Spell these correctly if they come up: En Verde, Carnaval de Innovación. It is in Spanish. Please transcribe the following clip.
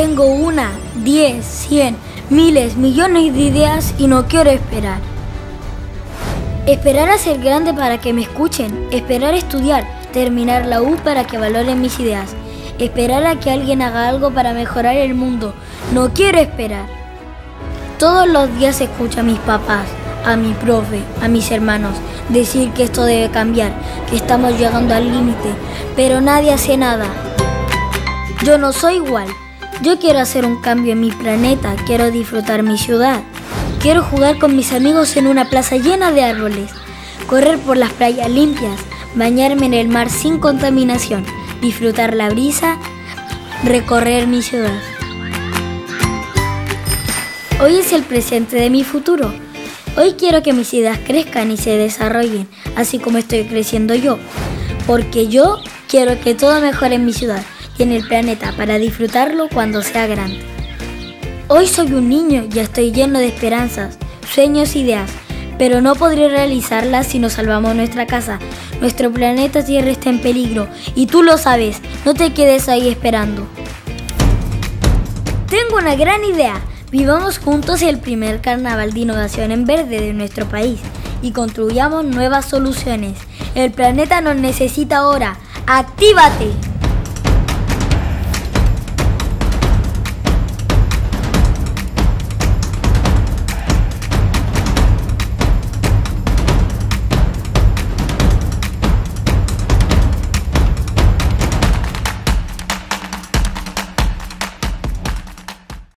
Tengo una, 10, 100, miles, millones de ideas y no quiero esperar. Esperar a ser grande para que me escuchen, esperar a estudiar, terminar la U para que valoren mis ideas, esperar a que alguien haga algo para mejorar el mundo. No quiero esperar. Todos los días escucho a mis papás, a mi profe, a mis hermanos decir que esto debe cambiar, que estamos llegando al límite, pero nadie hace nada. Yo no soy igual. Yo quiero hacer un cambio en mi planeta, quiero disfrutar mi ciudad. Quiero jugar con mis amigos en una plaza llena de árboles, correr por las playas limpias, bañarme en el mar sin contaminación, disfrutar la brisa, recorrer mi ciudad. Hoy es el presente de mi futuro. Hoy quiero que mis ideas crezcan y se desarrollen, así como estoy creciendo yo. Porque yo quiero que todo mejore en mi ciudad y en el planeta para disfrutarlo cuando sea grande. Hoy soy un niño y estoy lleno de esperanzas, sueños e ideas, pero no podré realizarlas si no salvamos nuestra casa. Nuestro planeta Tierra está en peligro y tú lo sabes, no te quedes ahí esperando. Tengo una gran idea. Vivamos juntos el primer Carnaval de Innovación en Verde de nuestro país y construyamos nuevas soluciones. El planeta nos necesita ahora. ¡Actívate!